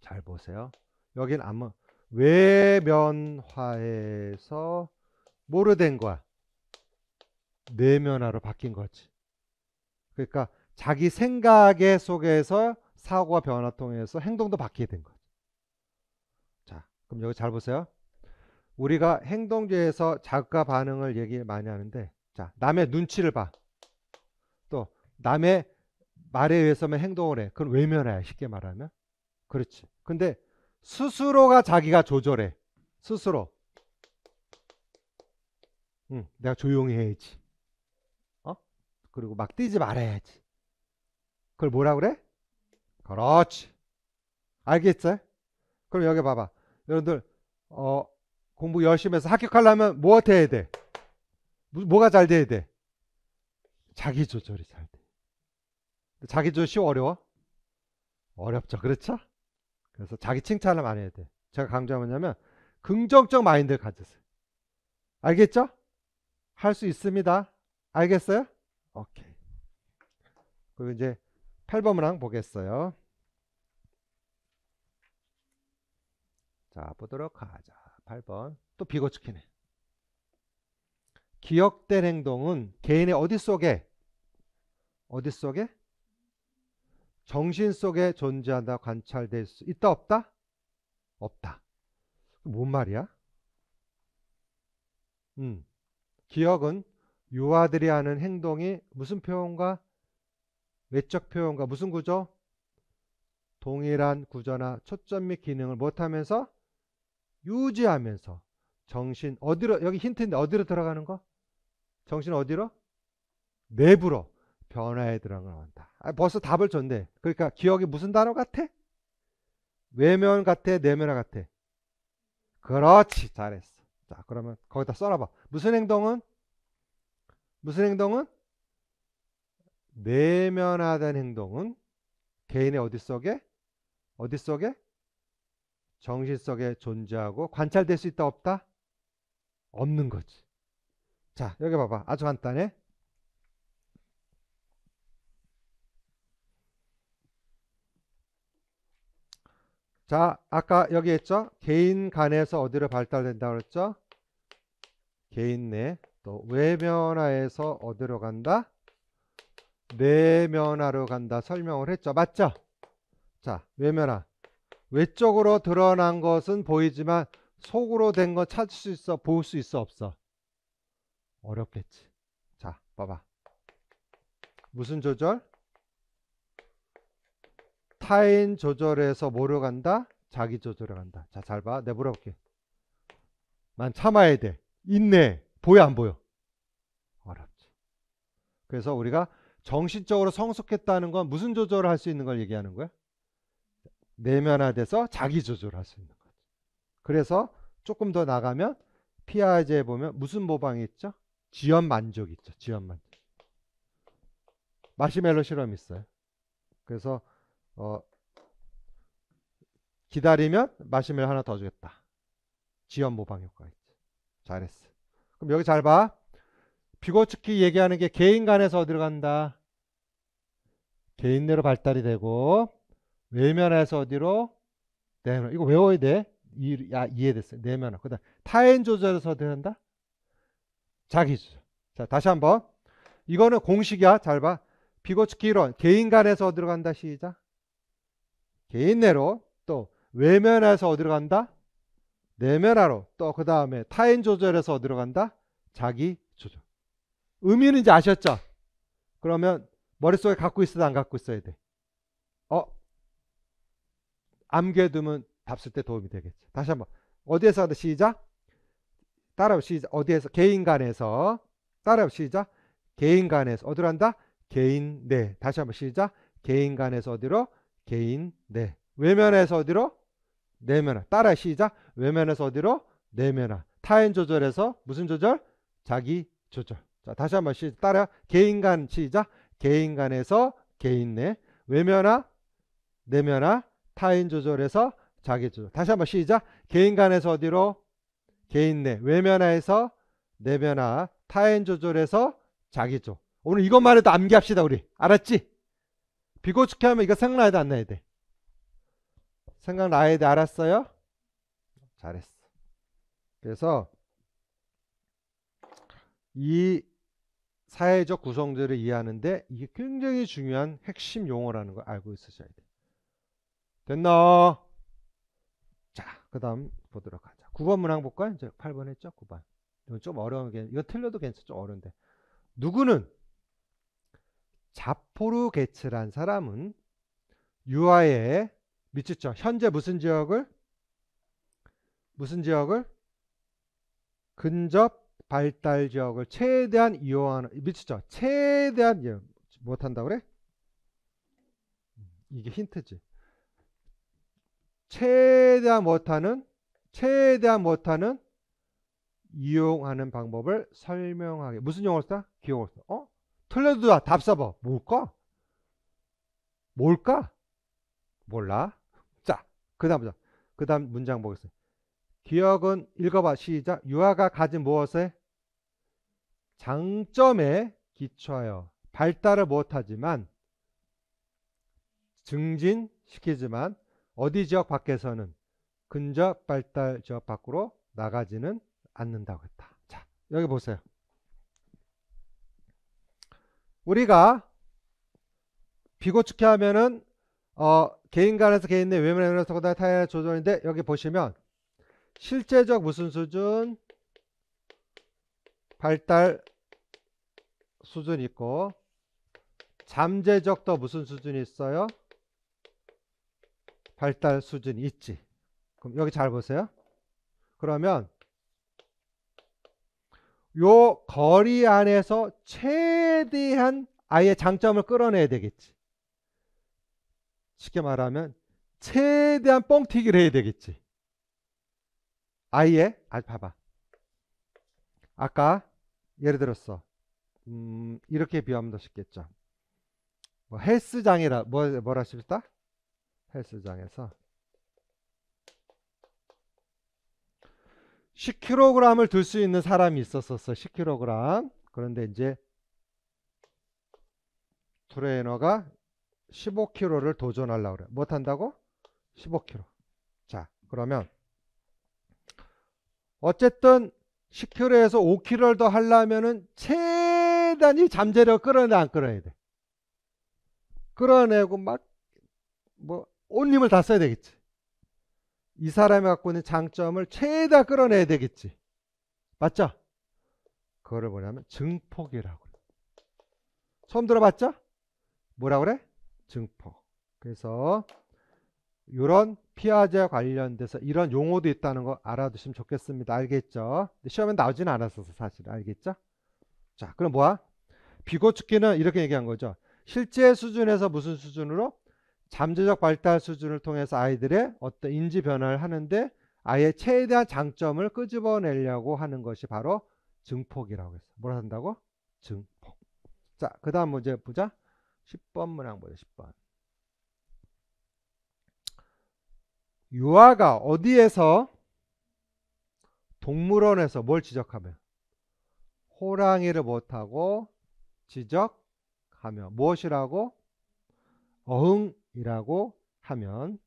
잘 보세요. 여긴 아마 외면화에서 뭐로 된 거야? 내면화로 바뀐 거지. 그러니까 자기 생각의 속에서 사고와 변화 통해서 행동도 바뀌게 된 거지. 자, 그럼 여기 잘 보세요. 우리가 행동주의에서 자극과 반응을 얘기 많이 하는데, 자, 남의 눈치를 봐. 남의 말에 의해서만 행동을 해. 그건 외면해, 쉽게 말하면. 그렇지. 근데 스스로가 자기가 조절해. 스스로. 내가 조용히 해야지. 그리고 막 뛰지 말아야지. 그걸 뭐라 그래? 그렇지. 알겠어요? 그럼 여기 봐봐. 여러분들 공부 열심히 해서 합격하려면 뭐 해야 돼? 뭐가 잘 돼야 돼? 자기 조절이 잘 돼. 자기 조절이 쉬워, 어려워? 어렵죠. 그렇죠? 그래서 자기 칭찬을 많이 해야 돼. 제가 강조하면 뭐냐면 긍정적 마인드를 가지세요. 알겠죠? 할 수 있습니다. 알겠어요? 오케이. 그리고 이제 8번이랑 보겠어요. 자, 보도록 하자. 8번. 또 비고츠키네. 기억된 행동은 개인의 어디 속에? 어디 속에? 정신 속에 존재한다. 관찰될 수 있다. 없다? 없다. 뭔 말이야? 기억은 유아들이 하는 행동이 무슨 표현과 외적 표현과 무슨 구조? 동일한 구조나 초점 및 기능을 못하면서 유지하면서 정신 어디로, 여기 힌트인데 어디로 들어가는 거? 정신 어디로? 내부로 변화에 들어간다. 벌써 답을 줬네. 그러니까 기억이 무슨 단어 같아? 외면 같아? 내면화 같아? 그렇지, 잘했어. 자, 그러면 거기다 써놔봐. 무슨 행동은? 무슨 행동은? 내면화된 행동은 개인의 어디 속에? 어디 속에? 정신 속에 존재하고 관찰될 수 있다, 없다? 없는 거지. 자, 여기 봐봐. 아주 간단해. 자, 아까 여기 했죠? 개인 간에서 어디로 발달된다고 그랬죠? 개인 내, 또 외면화에서 어디로 간다? 내면화로 간다. 설명을 했죠. 맞죠? 자, 외면화. 외적으로 드러난 것은 보이지만 속으로 된 건 찾을 수 있어? 볼 수 있어? 없어? 어렵겠지. 자, 봐봐. 무슨 조절? 타인 조절에서 뭐로 간다? 자기 조절로 간다. 자, 잘 봐. 내가 물어볼게. 난 참아야 돼. 있네. 보여 안 보여? 어렵지. 그래서 우리가 정신적으로 성숙했다는 건 무슨 조절을 할 수 있는 걸 얘기하는 거야? 내면화돼서 자기 조절을 할 수 있는 거지. 그래서 조금 더 나가면 피아제에 보면 무슨 모방이 있죠? 지연 만족 있죠. 지연 만족. 마시멜로 실험이 있어요. 그래서 기다리면 마시멜로 하나 더 주겠다. 지연 모방 효과 있죠. 잘했어. 그럼 여기 잘 봐. 비고츠키 얘기하는 게 개인 간에서 어디로 간다? 개인 내로 발달이 되고 외면화에서 어디로? 내면화. 이거 외워야 돼. 이해됐어. 내면화. 그 다음 타인 조절에서 어디로 간다? 자기 조절. 자, 다시 한번. 이거는 공식이야. 잘 봐. 비고츠키 이론. 개인 간에서 어디로 간다? 시작. 개인 내로. 또 외면화에서 어디로 간다? 내면화로. 또 그 다음에 타인 조절에서 어디로 간다? 자기 조절. 의미는 이제 아셨죠? 그러면 머릿속에 갖고 있어도 안 갖고 있어야 돼. 암기해 두면 답 쓸 때 도움이 되겠죠. 다시 한번. 어디에서 하다 시작. 따라오 시작. 어디에서? 개인 간에서. 따라오 시작. 개인 간에서 어디로 한다? 개인 내. 다시 한번 시작. 개인 간에서 어디로? 개인 내. 외면에서 어디로? 내면화. 따라 시작. 외면에서 어디로? 내면화. 타인 조절에서 무슨 조절? 자기 조절. 자, 다시 한번 시작. 따라 개인 간 시작. 개인 간에서 개인 내. 외면화, 내면화, 타인 조절에서 자기 조절. 다시 한번 시작. 개인 간에서 어디로? 개인 내. 외면화에서 내면화, 타인 조절에서 자기 조절. 오늘 이것만 해도 암기합시다, 우리. 알았지? 비고츠키 하면 이거 생각나야 돼, 안 나야 돼? 생각나야 돼. 알았어요? 잘했어. 그래서 이 사회적 구성들을 이해하는데 이게 굉장히 중요한 핵심 용어라는 걸 알고 있으셔야 돼. 됐나? 자, 그 다음 보도록 하자. 9번 문항 볼까요? 이제 8번 했죠? 9번. 이건 좀 어려운 게, 이거 틀려도 괜찮죠? 좀 어려운데. 누구는 자포르게츠란 사람은 유아에 미치죠. 현재 무슨 지역을 근접 발달 지역을 최대한 이용하는 미치죠. 최대한 못한다 그래? 이게 힌트지. 최대한 못하는 이용하는 방법을 설명하게. 무슨 용어를 써? 기용어를 써. 어? 틀려도 답 써봐. 뭘까? 몰라. 자, 그 다음 문장 보겠습니다. 기억은 읽어봐. 시작. 유아가 가진 무엇에? 장점에 기초하여 발달을 못하지만 증진시키지만 어디 지역 밖에서는 근접 발달 지역 밖으로 나가지는 않는다고 했다. 자, 여기 보세요. 우리가 비고츠키 하면은 개인 간에서 개인 내 외면 에너지 거다 타의 조절인데, 여기 보시면 실제적 무슨 수준? 발달 수준 있고, 잠재적 또 무슨 수준이 있어요? 발달 수준이 있지. 그럼 여기 잘 보세요. 그러면 요 거리 안에서 최대한 아이의 장점을 끌어내야 되겠지. 쉽게 말하면 최대한 뻥튀기를 해야 되겠지. 아이의 봐봐. 아까 예를 들었어. 이렇게 비하면 더 쉽겠죠. 뭐 헬스장이라 뭐라 싶다? 헬스장에서 10kg을 들 수 있는 사람이 있었었어. 10kg. 그런데 이제 트레이너가 15kg를 도전하려고 그래. 못한다고? 15kg. 자, 그러면 어쨌든 10kg에서 5kg를 더 하려면은 최대한 잠재력을 끌어내야, 안 끌어내야 돼. 끌어내고 막 온 힘을 다 써야 되겠지. 이 사람이 갖고 있는 장점을 최대한 끌어내야 되겠지. 맞죠? 그거를 뭐냐면 증폭이라고 해요. 처음 들어봤죠? 뭐라고 그래? 증폭. 그래서 이런 피아제 관련돼서 이런 용어도 있다는 거 알아두시면 좋겠습니다. 알겠죠? 시험에 나오진 않았어서 사실 알겠죠? 자, 그럼 뭐야? 비고츠키는 이렇게 얘기한 거죠. 실제 수준에서 무슨 수준으로? 잠재적 발달 수준을 통해서 아이들의 어떤 인지 변화를 하는데 아예 최대한 장점을 끄집어내려고 하는 것이 바로 증폭이라고 했어. 뭐라 한다고? 증폭. 자, 그 다음 문제 보자. 10번 문항 보자. 10번. 유아가 어디에서 동물원에서 뭘 지적하며? 호랑이를 못하고 지적하며 무엇이라고? 어흥이라고 하면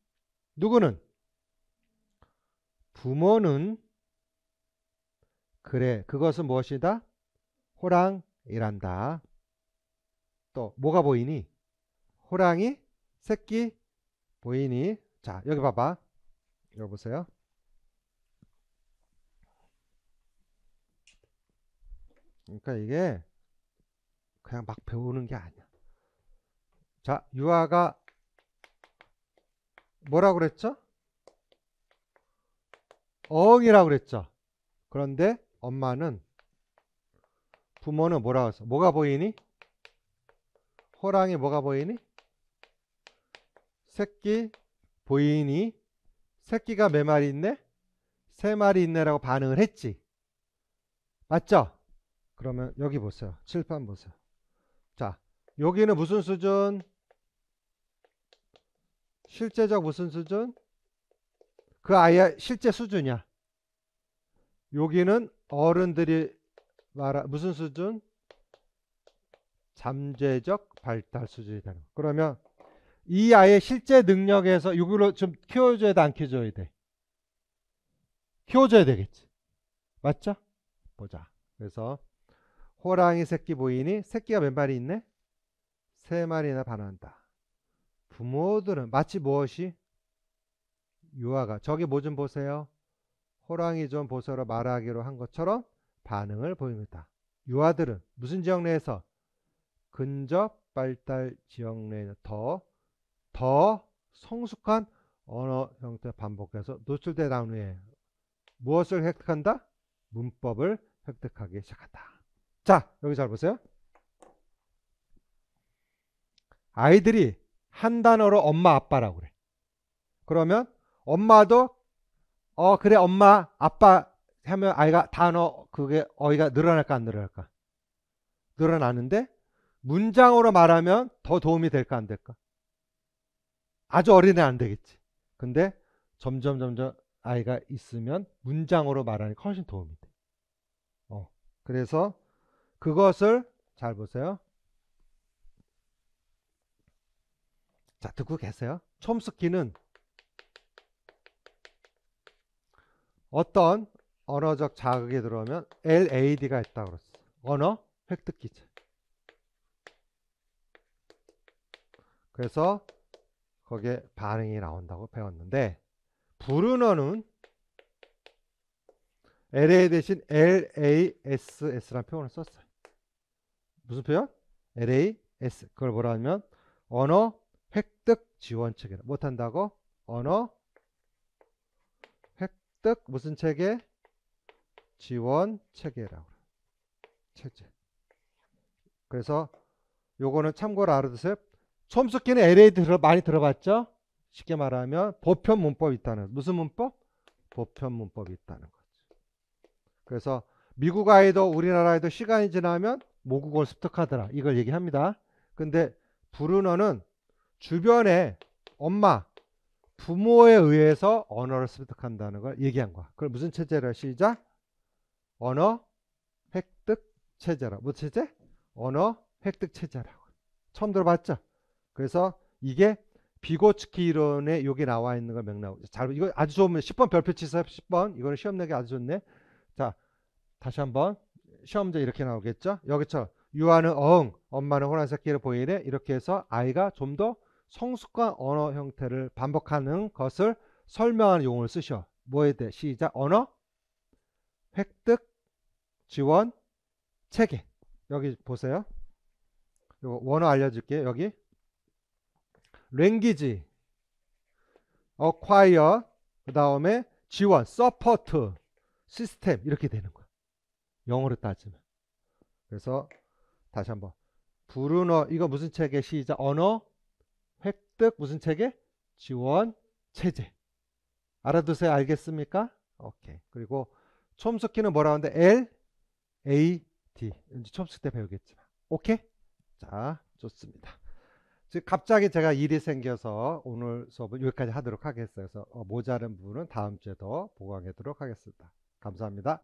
누구는? 부모는 그래 그것은 무엇이다? 호랑이란다. 또 뭐가 보이니? 호랑이 새끼 보이니? 자, 여기 봐봐. 여기 보세요. 그러니까 이게 그냥 막 배우는 게 아니야. 자, 유아가 뭐라고 그랬죠? 어흥이라고 그랬죠. 그런데 엄마는 부모는 뭐라고 했어? 뭐가 보이니? 호랑이 뭐가 보이니? 새끼 보이니? 새끼가 몇 마리 있네? 3마리 있네라고 반응을 했지. 맞죠? 그러면 여기 보세요. 칠판 보세요. 자, 여기는 무슨 수준? 실제적 무슨 수준? 그 아이의 실제 수준이야. 여기는 어른들이 무슨 수준? 잠재적 발달 수준이다. 그러면 이 아이의 실제 능력에서 이걸로 좀 키워줘야 돼, 안 키워줘야 돼? 키워줘야 되겠지. 맞죠? 보자. 그래서 호랑이 새끼 보이니? 새끼가 몇 마리 있네? 3마리나 반한다. 부모들은 마치 무엇이? 유아가 저기 뭐 좀 보세요, 호랑이 좀 보세요 말하기로 한 것처럼 반응을 보입니다. 유아들은 무슨 지역 내에서? 근접 발달 지역 내에 더 성숙한 언어 형태 반복해서 노출돼 나온 후에 무엇을 획득한다? 문법을 획득하기 시작한다. 자, 여기 잘 보세요. 아이들이 한 단어로 엄마 아빠라고 그래. 그러면 엄마도 그래 엄마 아빠 하면 아이가 단어 그게 어휘가 늘어날까 안 늘어날까? 늘어나는데 문장으로 말하면 더 도움이 될까 안 될까? 아주 어린애 안 되겠지. 근데 점점 아이가 있으면 문장으로 말하니까 훨씬 도움이 돼. 그래서 그것을 잘 보세요. 자, 듣고 계세요. 촘스키는 어떤 언어적 자극이 들어오면 LAD가 있다고 그랬어. 언어 획득 기제. 그래서 거기에 반응이 나온다고 배웠는데, 브루너는 LA 대신 LASS라는 표현을 썼어요. 무슨 표현? LAS. 그걸 뭐라 하면 언어 획득 지원 체계. 못한다고 언어 획득 무슨 체계? 지원 체계라고. 체제. 그래서 요거는 참고로 알아두세요. 촘스키는 LA 많이 들어봤죠? 쉽게 말하면 보편 문법이 있다는, 무슨 문법? 보편 문법이 있다는 거죠. 그래서 미국 아이도 우리나라에도 시간이 지나면 모국어를 습득하더라, 이걸 얘기합니다. 근데 브루너는 주변에 엄마, 부모에 의해서 언어를 습득한다는 걸 얘기한 거야. 그걸 무슨 체제라? 시작! 언어 획득 체제라. 무슨 체제? 언어 획득 체제라고. 처음 들어봤죠? 그래서 이게 비고츠키 이론에 여기 나와 있는 걸 맥락. 자, 이거 아주 좋으면 10번 별표 치세요. 10번. 이거는 시험 내기 아주 좋네. 자, 다시 한번 시험제 이렇게 나오겠죠? 여기처럼 유아는 어흥, 엄마는 호랑새끼를 보이네. 이렇게 해서 아이가 좀 더 성숙한 언어 형태를 반복하는 것을 설명하는 용어를 쓰셔. 뭐에 대해? 시작. 언어 획득 지원 체계. 여기 보세요. 이거 원어 알려줄게요. 여기 랭귀지, 어콰이어, 그 다음에 지원, 서포트, 시스템 이렇게 되는 거야. 영어로 따지면. 그래서 다시 한번 브루너 이거 무슨 체계? 시작. 언어 획득 무슨 체계? 지원 체제. 알아두세요. 알겠습니까? 오케이. 그리고 촘스키는 뭐라 하는데? L A D. 촘스키 때 배우겠지만. 오케이. 자, 좋습니다. 즉 갑자기 제가 일이 생겨서 오늘 수업은 여기까지 하도록 하겠어요. 그래서 모자란 부분은 다음 주에 더 보강하도록 하겠습니다. 감사합니다.